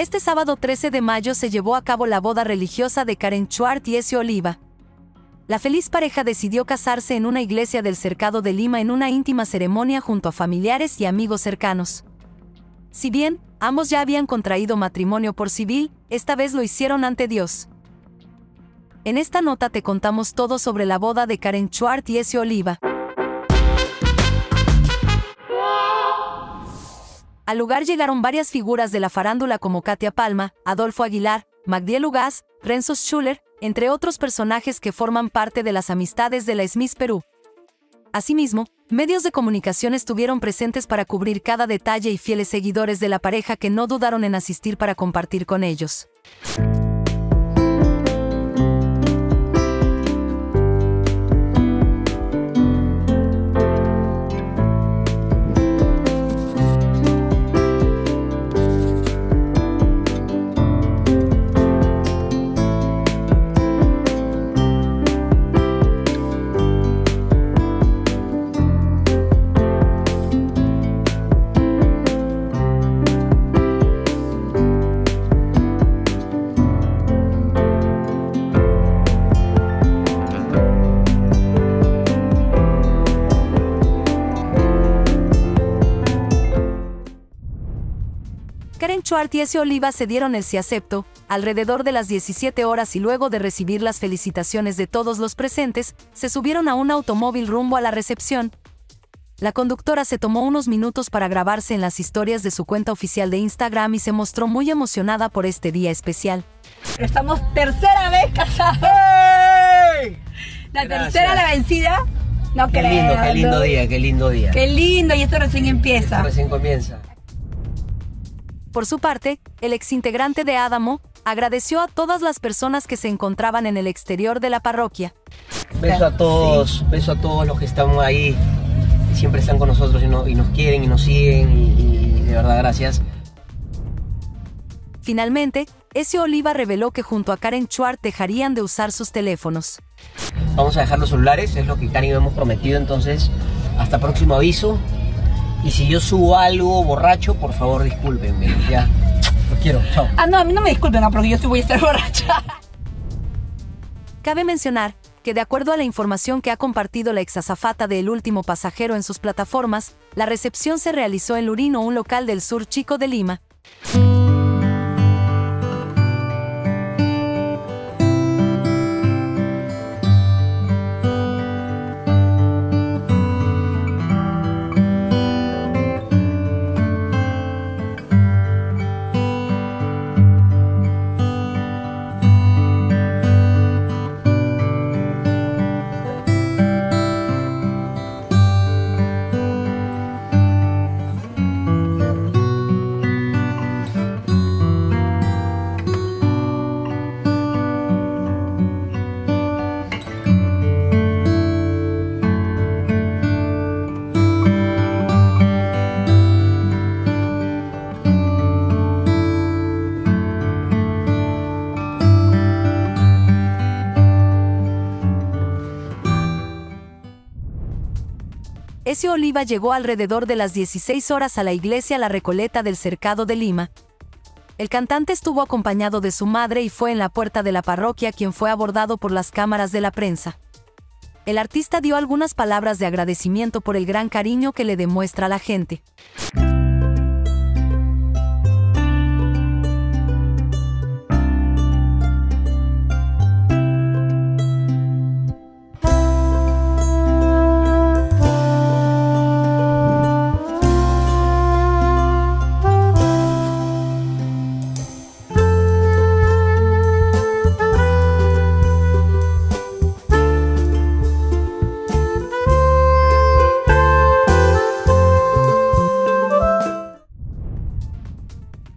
Este sábado 13 de mayo se llevó a cabo la boda religiosa de Karen Schwarz y Ezio Oliva. La feliz pareja decidió casarse en una iglesia del cercado de Lima en una íntima ceremonia junto a familiares y amigos cercanos. Si bien, ambos ya habían contraído matrimonio por civil, esta vez lo hicieron ante Dios. En esta nota te contamos todo sobre la boda de Karen Schwarz y Ezio Oliva. Al lugar llegaron varias figuras de la farándula como Katia Palma, Adolfo Aguilar, Magdiel Ugaz, Renzo Schuller, entre otros personajes que forman parte de las amistades de la Miss Perú. Asimismo, medios de comunicación estuvieron presentes para cubrir cada detalle y fieles seguidores de la pareja que no dudaron en asistir para compartir con ellos. Karen Schwarz y Ezio Oliva se dieron el sí acepto alrededor de las 17 horas y luego de recibir las felicitaciones de todos los presentes, se subieron a un automóvil rumbo a la recepción. La conductora se tomó unos minutos para grabarse en las historias de su cuenta oficial de Instagram y se mostró muy emocionada por este día especial. Estamos tercera vez casados. ¡Hey! La Gracias. Tercera la vencida. No qué creo. Lindo, qué lindo día, qué lindo día. Qué lindo, y esto recién empieza. Esto recién comienza. Por su parte, el exintegrante de Adamo agradeció a todas las personas que se encontraban en el exterior de la parroquia. Beso a todos los que están ahí, que siempre están con nosotros y nos quieren y nos siguen, y de verdad gracias. Finalmente, Ezio Oliva reveló que junto a Karen Schwarz dejarían de usar sus teléfonos. Vamos a dejar los celulares, es lo que Karen y yo hemos prometido, entonces hasta próximo aviso. Y si yo subo algo borracho, por favor discúlpenme, ya. Los quiero, chao. Ah, no, a mí no me disculpen, no, porque yo sí voy a estar borracha. Cabe mencionar que de acuerdo a la información que ha compartido la exazafata de El Último Pasajero en sus plataformas, la recepción se realizó en Lurino, un local del sur chico de Lima. Ezio Oliva llegó alrededor de las 16 horas a la iglesia La Recoleta del cercado de Lima. El cantante estuvo acompañado de su madre y fue en la puerta de la parroquia quien fue abordado por las cámaras de la prensa. El artista dio algunas palabras de agradecimiento por el gran cariño que le demuestra la gente.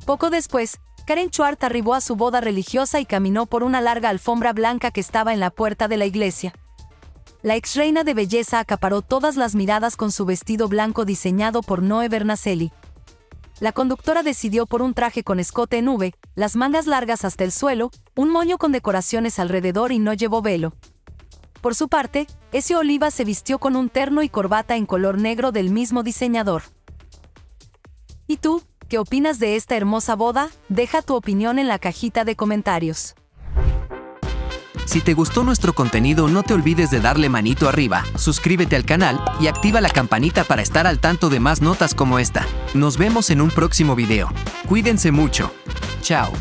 Poco después, Karen Schwarz arribó a su boda religiosa y caminó por una larga alfombra blanca que estaba en la puerta de la iglesia. La ex reina de belleza acaparó todas las miradas con su vestido blanco diseñado por Noé Bernacelli. La conductora decidió por un traje con escote en V, las mangas largas hasta el suelo, un moño con decoraciones alrededor y no llevó velo. Por su parte, Ezio Oliva se vistió con un terno y corbata en color negro del mismo diseñador. ¿Y tú? ¿Qué opinas de esta hermosa boda? Deja tu opinión en la cajita de comentarios. Si te gustó nuestro contenido, no te olvides de darle manito arriba, suscríbete al canal y activa la campanita para estar al tanto de más notas como esta. Nos vemos en un próximo video. Cuídense mucho. Chao.